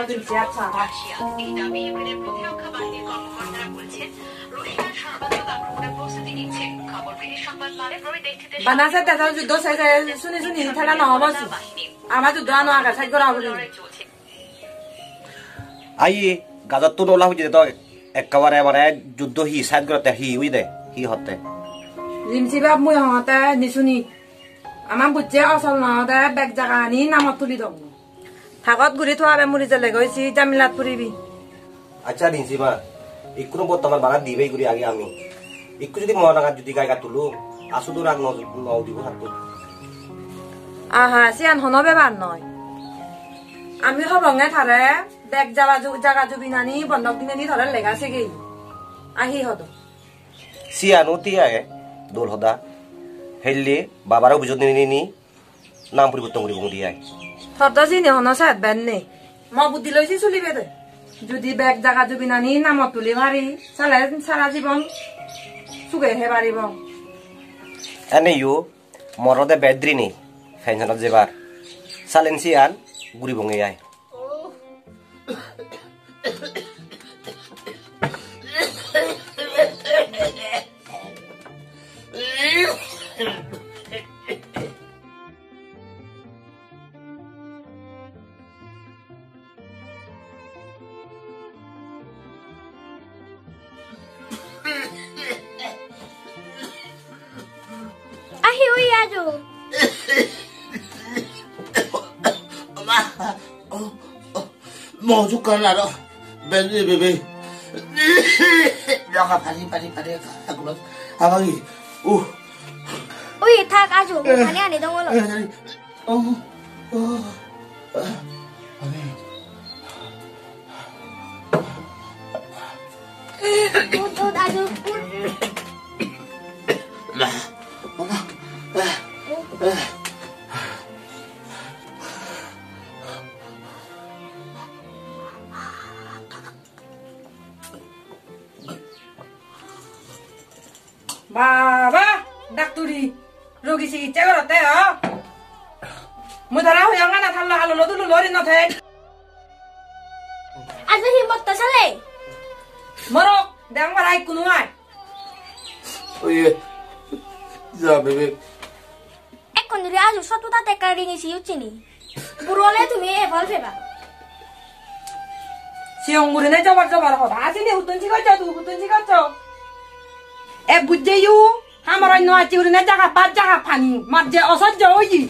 Gaza Hakot guri tuh apa muri jalan lagi sih jamilat puribi. Acha dinsi ba, ikutun buat teman banget di bawah guri agi ami. Ikut jadi mau orang jadi kayak dulu, asu tuh orang mau dibuat aku. Aha sian hono beban noi. Ami hobongnya thare, bag jaga jubinani, bondok binani thare legasi gini. Ahi hodo. Sian uti ya, dol hoda. Helle, babaru bujut ini, nam puri butung guri dia. Hordasi nih hono saat benne, mau budi loisi suli bete, judi bag jaga judi nani nama tuli mari, salah salaji bang, suge hebari bang. Ane yu, morode bedri nih, fenjanot jebar, salensian, guri bang yai. Mau suka lado, beli bebe, jangan panik aku loh, apa lagi? Tak aja, makanya dong lo. Putut aja, lah, Baba, daktari, rugi sih cewek teh ya. Mudarau yang mana thala halolo dulu lorin teh. Azeh himot tasale. Morok, dang marai kunuai. Oye, ya bebe. Ekondri azu satu tate karingi sih ucini. Buruale tuh mie eval beba. Siung murine coba kok. Asini hutun cikacau. Bujayu, hamaran noa ciurin aja kapan pani, marja osot joyi.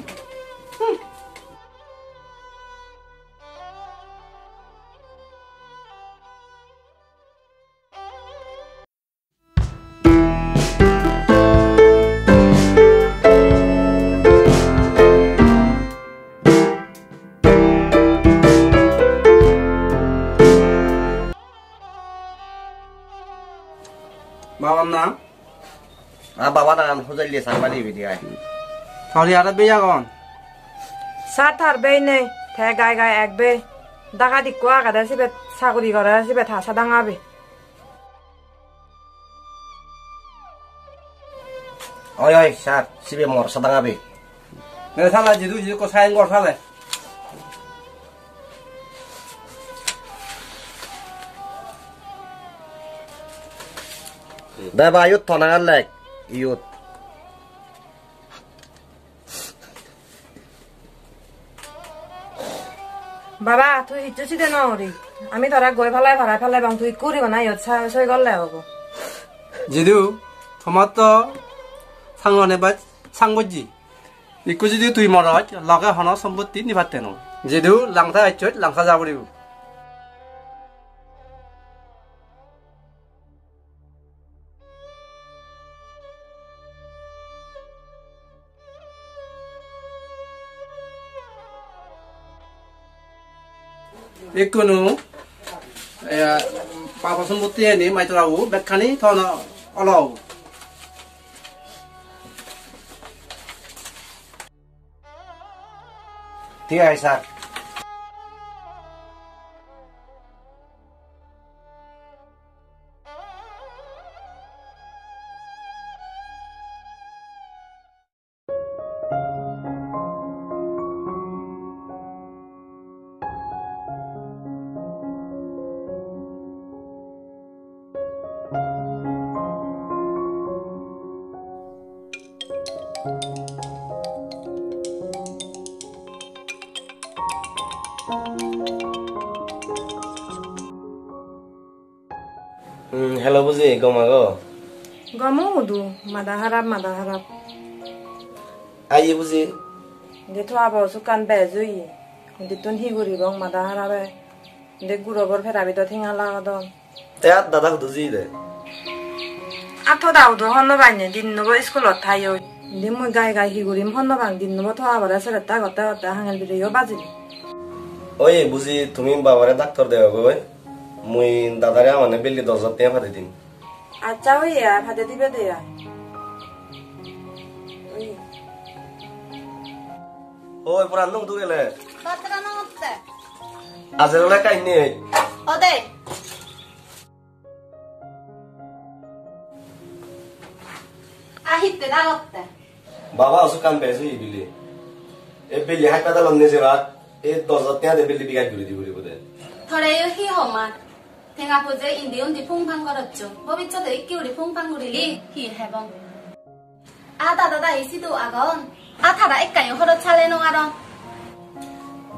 Bawam na? Bawa tangan hujan lihat sama dia. Hari ada biaya kon? Saat hari ini, teh gaya ekbe, daga dikuak ada sih bet sakuri koran sih bet hasadang abi. Oi saat sih bet mor sadang abi. Nggak salah jitu kau sayang kau salah. Dah bayut tonangan lek. Iyut Baba, tuh itu sih deh nori. Ami tora gue falai bang tuh ikuri mana yot saya golai aku. Jidu, tomato, sanggone bat, sanggoji. Iku jidu tuh imoraj, laga hana sambutin di bateno. Jidu, langsa acut, langsa jawriu. Ikunu, papa sembuti ini, mai terlalu, bekani, tono, olau. Tiga isak. Hello buzi, gomago. Gomo udu, madaharap. Aye buzi. Gitu apa sukan bezui. Ditun higuri bang madaharabe. Dek guru berferabi tuh tinggal lah dong. Tiap dadah tuzi deh. Atau daud hono banyak di nobo sekolah tayo. Demo gaya higurim hono bang di nobo tuh apa dasar kota hangel biro bazi. Oye buzi, tumin bawa redaktor deh gue. Mui dadanya mana beli dosatnya pada tim. Acau ya pada tipe dia. Oh, peranung tuh le. Peranung apa? Asal le kain ini. Ode. Ahit tidak apa? Bawa usukan pesu ibili. Ibili hak pada lomne sebat. Dosatnya ada beli bikin dulu di buli bude. Thoreu hi homat. Tengah puja Indian di pungpang korupsi, bobi coba ikut di pungpang gurili, hebong. Ada isi tu agon, ada ikan yang harus cale nong aron.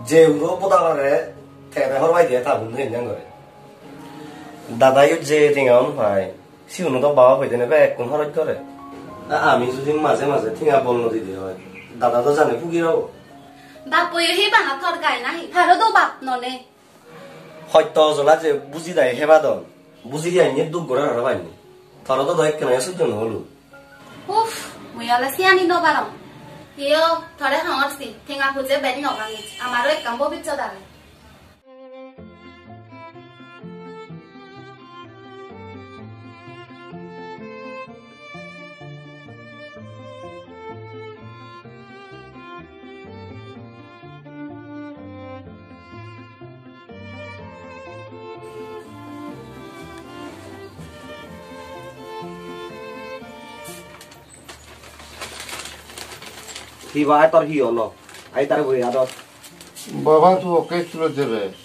Jauh putar leh, terang hormat dia tak bunyi jangan kau. Dada itu jauh tengah umpai, si orang tu bawa pergi nape, kau harus kau leh. Amin susun masing-masing tengah bolu di dia, dada tu jangan pukirau. Bapu itu hebat nak tergai nahi, harus tu bap none. Hoyto zolaje buzi dai hebadon buzi dia ni duk gora rabani tarodo dai kena sujun holu uf muyala siani no balon yo tore hamarsi tenga puje bedi no gangi amaro ekam bobit chodale Hiba itu hiyono, itu boleh ada. Bapa tu okey silo jere,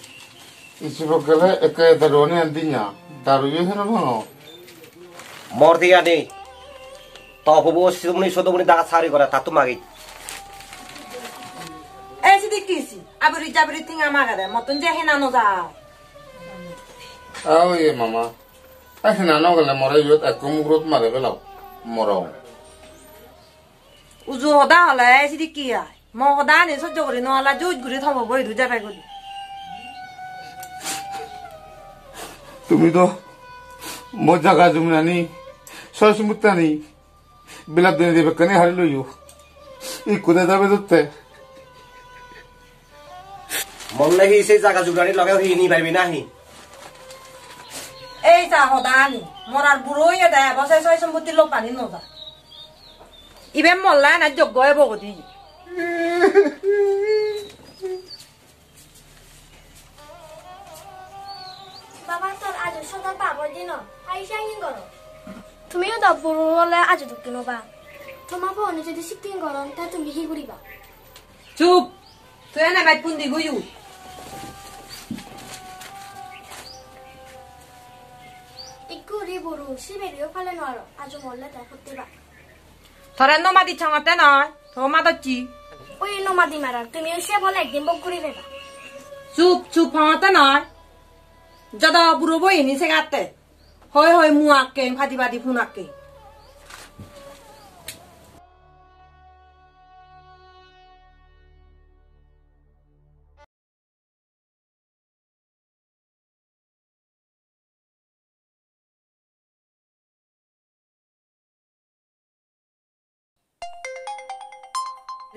isilo kele ekay darone andinya, daruye hermano. Mordi ani, tahu bos itu muni suatu muni dagat sari korat tatu magi. Sedikit kisi, aburi tinggal magade, matun jahina noda. Awi mama, jahina noda morai jod aku murut mada belap morau. Uzuh dah lah, sedih kia. Mau dah ni sejauh ini, nolak jujur guru thambo boleh duduk apa guru. Tumi tu, mau jaga jumlah ni, soal semutnya ni, bilap dini dibekani hari loyo. Ikut ada betul. Mula ni saya jaga jumlah ni, laga ini bayi nahi. Eh, dah dah ni, moral buruk ya dah. Bos saya semuti lopanin noda. Ibe mola na jogo e bogodi. Baba tor ajo shodan babo dino. Aisha ingoro. Tumi o da buru le ajo dukino ba. Toma bo ne jodi siktin goron ta tumi higuri ba. Chup. Tu ena bat pundi guyu. Ikuri buru siberio pale no aro. Ajo mola ta putti ba. Thoreh no mati cangatnya na, thor mati. Oh ini no mati marah, tu misalnya boleh dimbok kuri beba. Sup hangatnya na, jada buru boy ini segatte. Hoi muak ke, khati punak ke.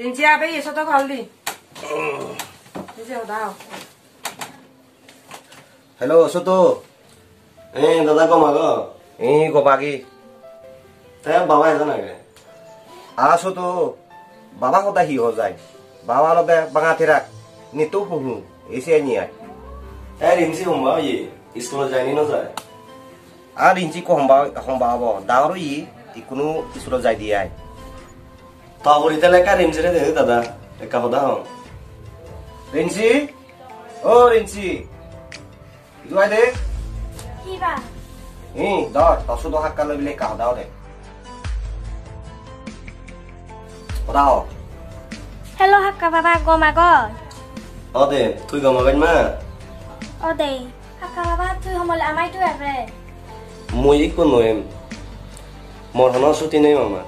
Rinjia apa ya soto kali? Ini udah. Hello soto. Dada kau mago. Ini kau pagi. Tapi bawa itu naga. Ah soto, bawa kau dah hiozai. Bawa lo dah pengatirak. Ni tuh pulu. Isi niat. Tapi rinjia humba ye. Iskolo jani nozai. Ah rinjia kau humba bawa. Daru ye. Ikunu iskolo jai dia. Tahu kita lekar Rinci ni dah dah, lekar dah. Rinci, itu ada? Iya. Ini dah, tahu dah kalau beli lekar dah deh. Dah. Hello, hak bapa gomago. Ada, tu gomago ni mana? Ada, hak bapa tu hamal amai tu apa? Mui ikut noem, morhana suti noem ama.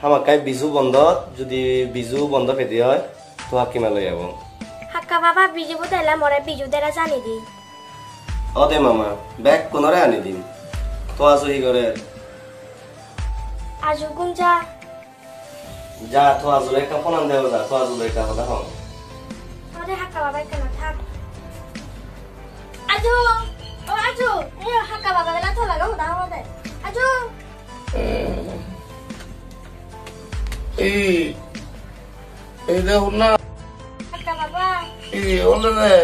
Hama kai bisu bandar, jadi bisu bandar pediah, tuh haki malu ya bang. Hakka bapa biju itu adalah morai biju dari sana di. Ode mama, bag kunora ani di. Tuh asuhi gore. Ajukum ja. Ja tuh azulai kaponan deh udah, tuh azulai kaponan hong. Ode hakka bapa ikan tak. Ajum. Oh aju, ini hakka baba bela tuh lagu udah mau deh. Aju. Deh una. Hakka baba. Ona deh.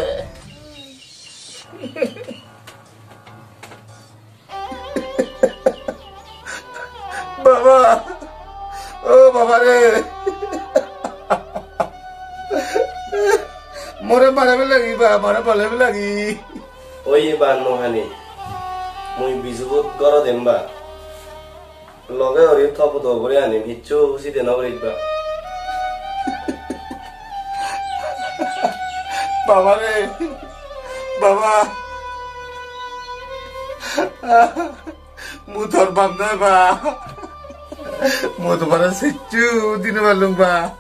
Baba, oh baba deh. More parah lagi baba, more parah lagi. Oye ban nohani, mui bisubut goro demba, loga ori topu dobori ani bicu si denobrik ba. Baba re, baba, mutor bamna ba, mutor bara sicu dinobalung ba,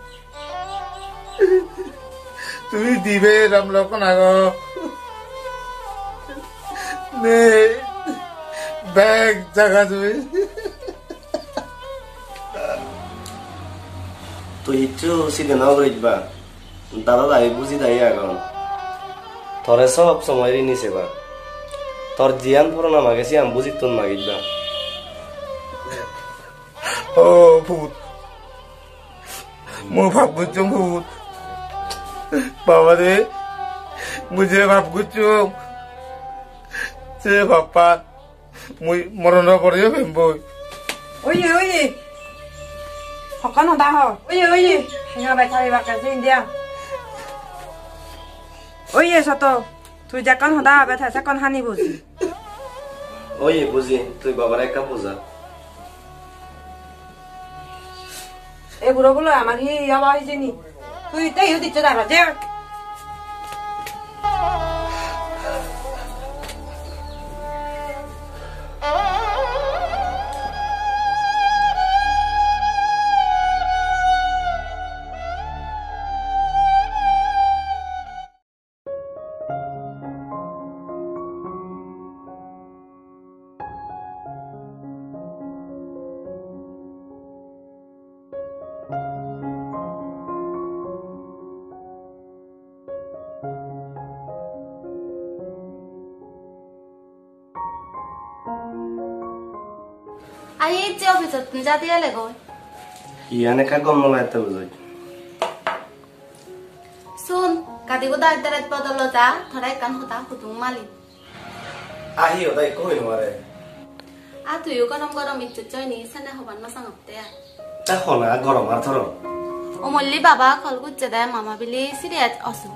tui dibe ram lokon ago. Nih, bag jaga tuh. Tuh itu si denau berjubah. Taro dari busi daya kan. Tore sob semua ini seba. Torjian purna makai si ambusi tun magijba. Oh put, mau pak bucung put. Bawa deh, mujur pak bucung. Saya bapak, mui meronda koryo pemboy. Oye oye, hokan honda ho. Oye oye, hingga baca baca kasih dia. Oye satu, tu jakan honda baca saya kon hani buzi. Oye buzi, tu bawa mereka buza. Guru guru aman hi awal hi sini. Tu itu hidup cerdas aja. Ayo itu ofisat menjadi elego. Iya nekak gomol itu betul. Sun, katiku dah internet pada lo dah, thorai kan hutan kutung mali. Ayo dah ikut ini mare. Atu yukan om gorom itu cuy ni, sana hoban masang update. Tak hola gorom arthoro. Omolli baba kalgut jeda mama bili seriat asuk.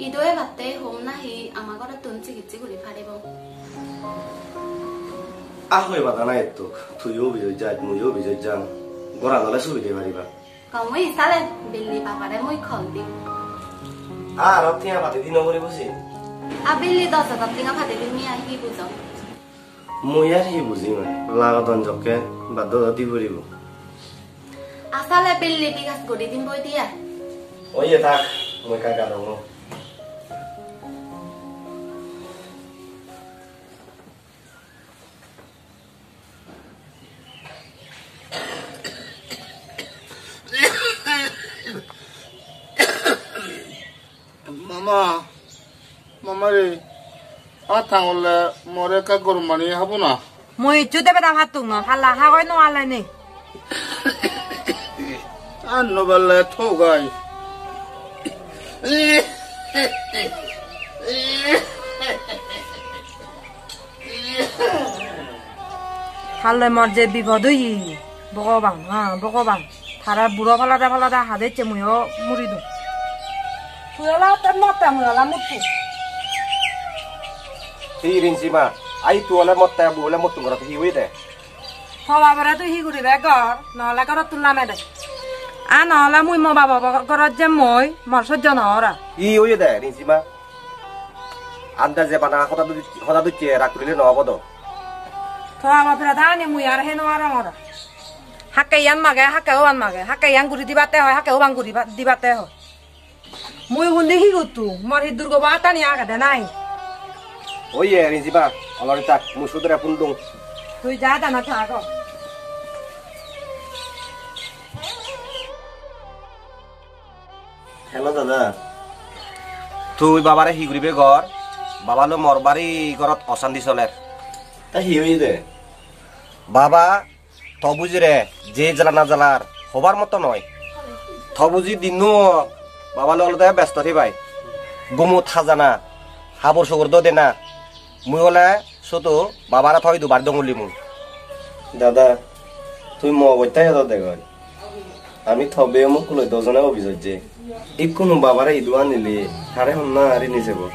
Ido ya update home nahi, amagora tunci gici guli faribom. Aku hebat anak itu, tujuh biji jam, tujuh biji jam. Gorang oleh subi dia beriba. Kamu ini salah beli papa deh, mui kaldi. Ah, roti apa tadi nomor ibu sih? Abili dosa roti apa tadi mia ibu jom. Mui ya ibu sih mah, laga don jok ke, bado roti beribu. Asal beli tiga skudi tim boy dia. Oh iya tak, mui kagak dong. Mama re, atang oleh mereka gormani apa na? Mui cuti berapa tu na? Halah, halau nuala ni. Anu bela tu gay. Halah macam bivadui, bokobang, ha, bokobang. Thara buruk kalau dah hadir cemuyo muridu. Tuala termata mula mutu. Hirin sih ma, ayu tuala mata boleh mutu ngerat hiu itu. Kalau beratu hiu di begor, nolak orang tulen ada. An nolak mui mau bawa korat jemoi, maksud jono ora. Hiu itu hirin sih ma. Anda zaman aku tak tu cerak tulen apa tu? Toa ma pradhane mu yar heno arangora. Hakayan mage hakawan mage hakayan guri dibate hoy hakawan guri dibate hoy. Mu hunde hirutu mari durgo batani aga danai. Oye rinziba alorita mu sudra pundung. Tui jada na thago. Hello dada. Tui babare higuribe gor babalo morbari gorot osandi soler. Baba, tobujire, je jalana jalar, hobar moto noy. Tobuji dinu, baba lolde besto ribai. Gumut hazana, habur sugurdo dena. Muyola, soto, baba ra thoi dubar dongulimu. Dada, tui mo goitaya dode gori. Ami thobe mo kulo dozona obijje. Ikkunu baba ra iduanile, hare honna ari nisebo.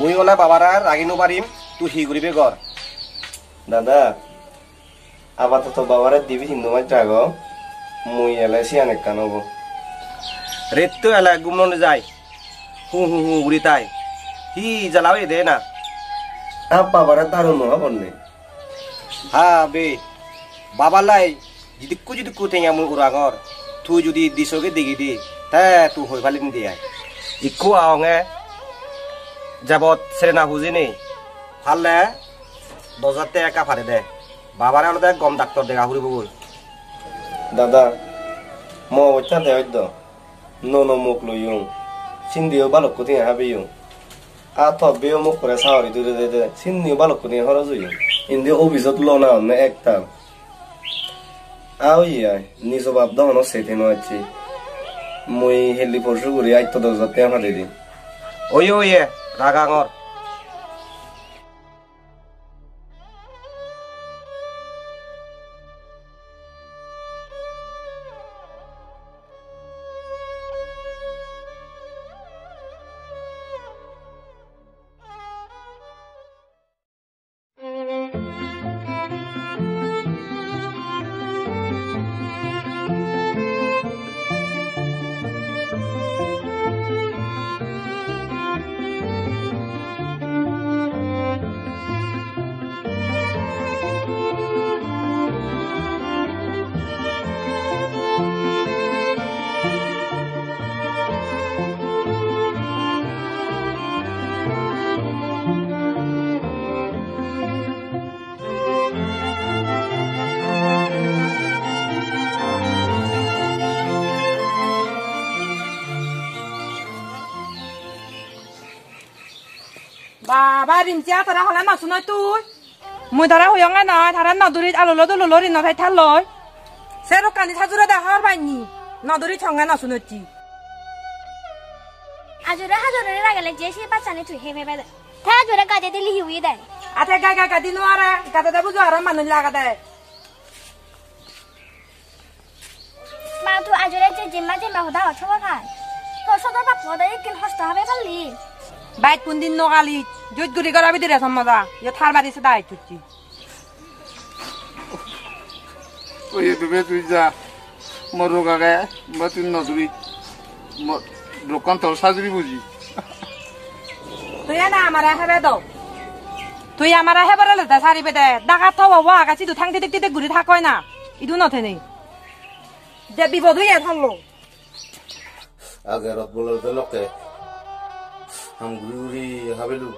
Muyola baba ra raginu parim, tu higuribe gor. Dada, apa toto bawara dibi hindu macago, mui elesi anek kanobo. Retu elai gumon zai, hu guritai, hi jalawi dena. Apa barat taruh noha bonde? Ha be, babalai, jidikku tengah mui kurangor, tu judi disoge digidi, teh tu hoi paling dia. Iku aonge, jabot serena huzini, halle. Dozate eka fare de, babara lo de gom daktor de kahuri bubul. Dada, mau baca de oido, nono muklu yung, sindiu balok kuting habi yung, atau beo mukure saori tu de, sindiu balok kuting horozu yung, indio obizot lona ne ekta. Au iya, nisobab dono setino aci, mui heli posuguri aito dozate yang fare di. Oye, ragangor. Baba rimcia tara hola na sunoi tu, mui tara hoyonga na tara na duri alolodololori na tara loi, serokani sajura da harbani, na duri chonga na sunoi ti. Ajura hajura raga le jesi pasani tu heme bade, tara ajura gade dili hiwi de. Ata gaga gade nuara, gade da buzu hara manu laga de. Ma tu ajura jemma hoda ochoba kai, tosho da pa poda ikin hosta habe kali. Baik pun din nokali, jujur di kalau tidak sama dah, ya thar mati sedai cuci. Oh iya tu betul jah, mau roga gaya, betul noduri, mau rokan terasa duri buji. Tuya na amara hebedo, tuya amara hebaralat dasari bete, dagat tawa wah kasih tu tang titik gurih tak kau na, itu noteni. Jadi bodohnya thallo. Agar boleh terlok eh. Ham gururi habelu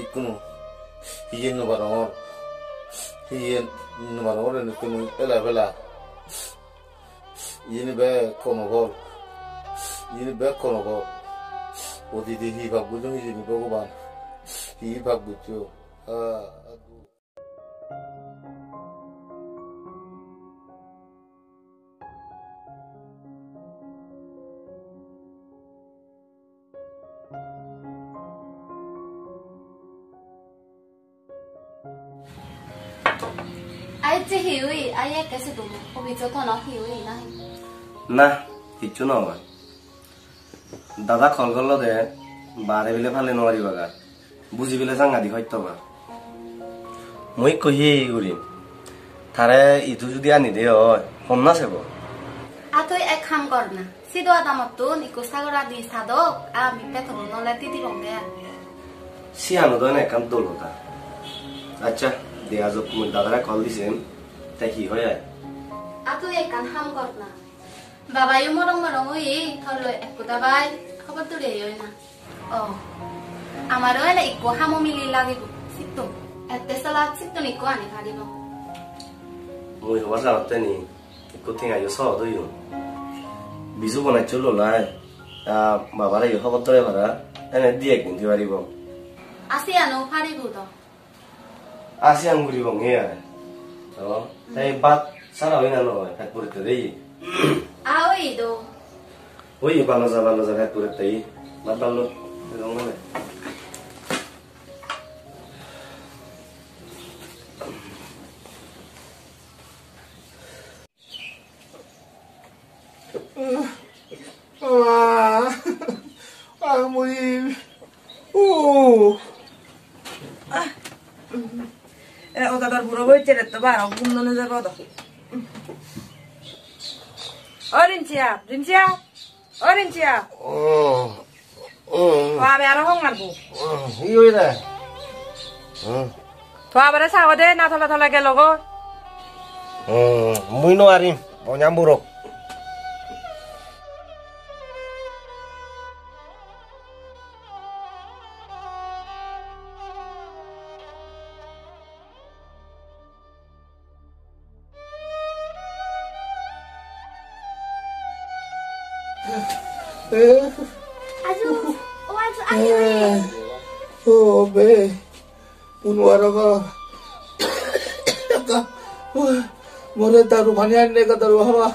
ikunu hiyen nubaror en ikunu elabela yeni be konogor odidi hi babudu hi jeni bogoban hi babudu ayah kasih dulu, obisot orang hiwi nahi. Nah, itu nawa. Dada kholgol lo deh, baru beli paling nuari bagar, buzi beli sangat dihoi toba. Mui kuhi gurim, thare itu juga ni deh, homna sebo. Atau ekham korna, si doa tamat tu nikusta gora di sadok, ami petrol nolati di rombean. Si anu doa nekam dulu ta. Acha. দেয়াজব কুমুর দাদারা কল দিছেন তাই কি হয় আতো একান হাম করনা বাবাই মরং মরং ওই থলো একতা বাই খবর তো রে হই না ও আমারও এলা ইকো হামো মিলি লাগে সিতো এতে সালা সিতো নি কোানি কারিনো ওই হওয়ার রাতে নি ইকো থিং আইও সও দইও বিজু বনা চলো না বাবারে খবর তো রে ভাড়া এনে দিয়ে কিন দিবারিব আসি আনো ফারিগু তো ASEAN guri bang ya, toh. Tapi bat sana wina loh, kayak pura tadi. Awi do. Wih panas kayak pura tadi. Bat balu, dong mana? Wah, amui. Coba aku mau nanya apa tuh? Orange ya. Wah, biar aku nggak bu. Iya udah. Tuh apa deh sahode, na thola ke logo. Muino arim, mau nyamburok. Oh be, unwaraga, kata, boleh taruh banyak nih kata taruh apa?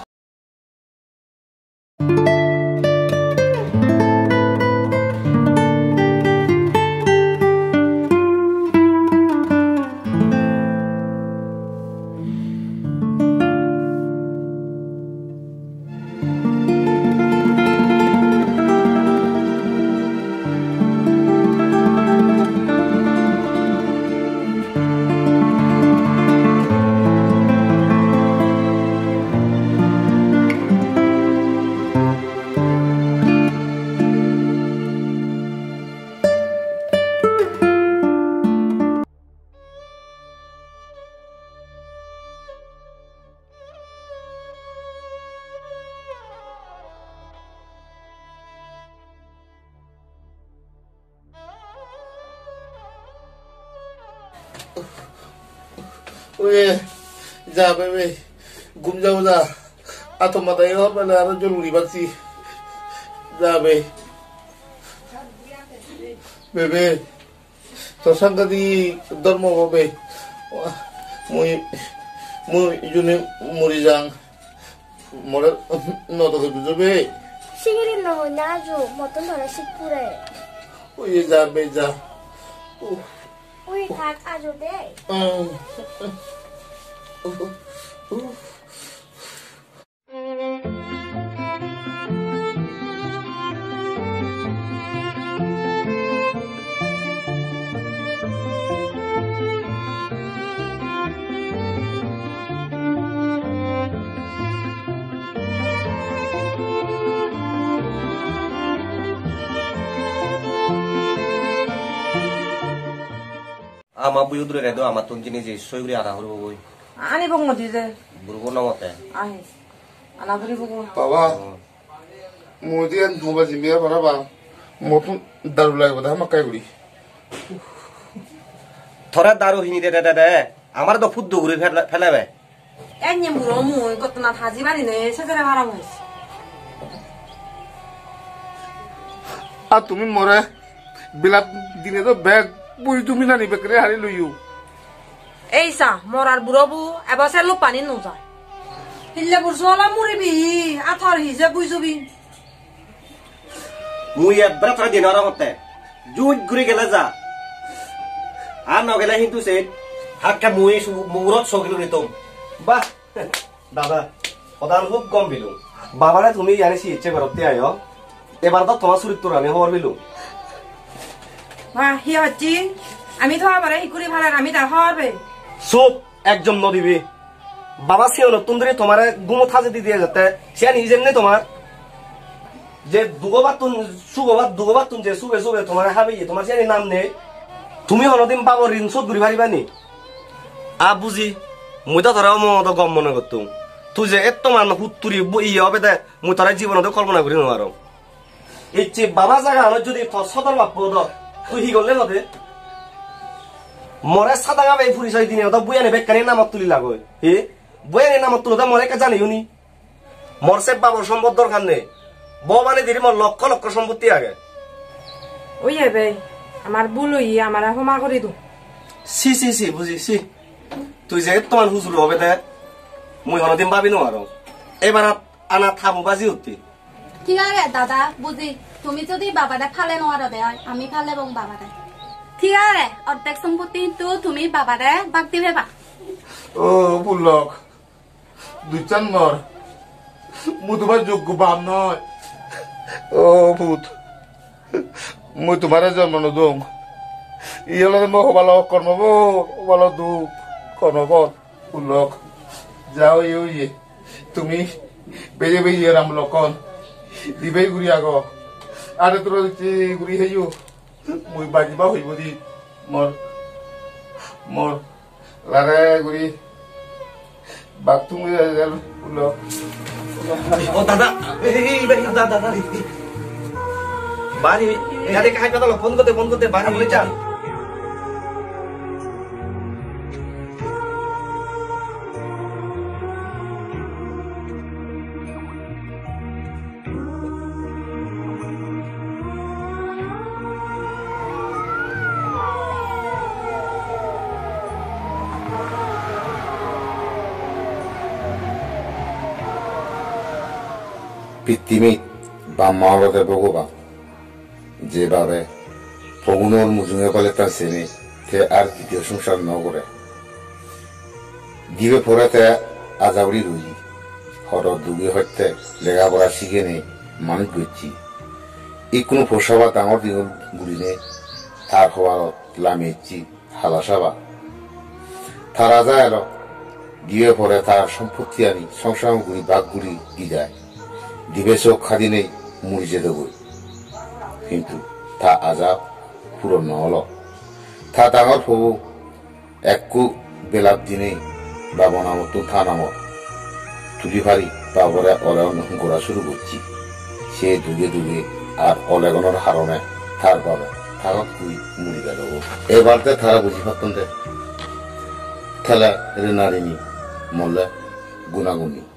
Weh, jangan weh, gumjau dah. Atau mata yang apa nak ada jual ribat si, jangan weh. Bebe, tersang kadi dormo bebe. Wah, mui juni murizang. Mula, noto kebisu bebe. Sihirin no naju, motor mana sipure. Weh, jangan beja. Wih, tak aja deh. Ama buyu dure redo ama tunjini je soyuri ara huru boy. Ani bong moti je. Burgo namote. Ai. Ana buri bogo. Baba. Modi an dhoba jimia bara ba. Motun daru lai boda makai guri. Thora daru hini de. Amar to fuddu guri phelabe. Anye buro mu kotna thaji bari ne sejara bara hois. A tumi more bilap dine to bag Bui tu mina ni bekre hari luyu. Eisa moral burabu, abasel lu panin nuza. Hilla bursola muribi, athar hiza bui zubin. Muiya bratra dinara hote, juj guri gelaza. Ano gelah hindu se, hakka muiya murot sogilu nitom. Bah, baba, odal hub kom bilu. Baba ne tumi yani si icche barotte ayo. Ebar to tomar suriturane hor bilu. Wah, iya Haji, kami tuh apa ya? Ikuri bahar kami dah horbe. Sup, ekjom no dibi. Baba sih orang tundri, tomara gumo thasi di dia jatah. Siapa nih jemne tomar? Je duga bat tun je sube tomara habi je tomar siapa nih namne? Tumi orang tim bawa rinsut guri bahari bani. 아 부지 muda tara omo to gommo na gottu tuje etto manno hutturi bo iya obede mu tara jibono to kolpona kori no aro ecche baba jaga holo jodi to sodar bappodo tuhi golle jode more sadaga bei purisai dine oda buyane bekkani namat tuli lago e buyane namat tuloda more ka jani uni morse babo sombod dorkar ne bo mane diri mor lokko lokko sompotti age oye bei amar buloi amara homa kori do si si si buji si তুই যে তোমার হুজুর হবে দে মুই হনদিন ভাবিনো আর এবারে আনা থামু বাজি উঠতি কি আরে দাদা বুঝি তুমি যদি বাবাটা ফালে নোয়ার দে আমি ফালে বং বাবাটা কি আরে অর্ধেক সম্পত্তি তো তুমি বাবারে ভাগ দিবে বা ও বুলক দুই চান নর মু তোমার যোগ্য বাপ নয় ও ভূত মু তোমার জন্ম ন দং ইয়েলো মহ ভালো কর্ম ভালো দুঃখ Konobot, ulok, jauh yuye, tumi, beye beye ramlokon, di beye guriago, ada terus di guriayu, muy bagi bahu ibu di mor, mor, lare guri, baktu muyel ulok, oh tanda, beri tanda, bari, ada kahit kata lo pon kote bari macam. Pitimi ba mawade bogoba jebare pogunor mujunge koleta seni te arti joshun shal nogore dibe porate azabri ruji horo dugi hotte lega bora sigene man guchi ikuno posaba tangor digo gurine tar khowalo lamechi halashaba taraza elo dibe porata sompotti ani songsang guri bagguri gida Dibeso khadine murjedogo kintu ta azab purono holo ta tangor phobu ekku belab dine babona motu thanamo tuji pari babora olaon gora shuru korchi she duge duge ar olegonor harone thar baba thagot kui murigedogo ebarte thara buji pattonde thala renareni molla gunaguni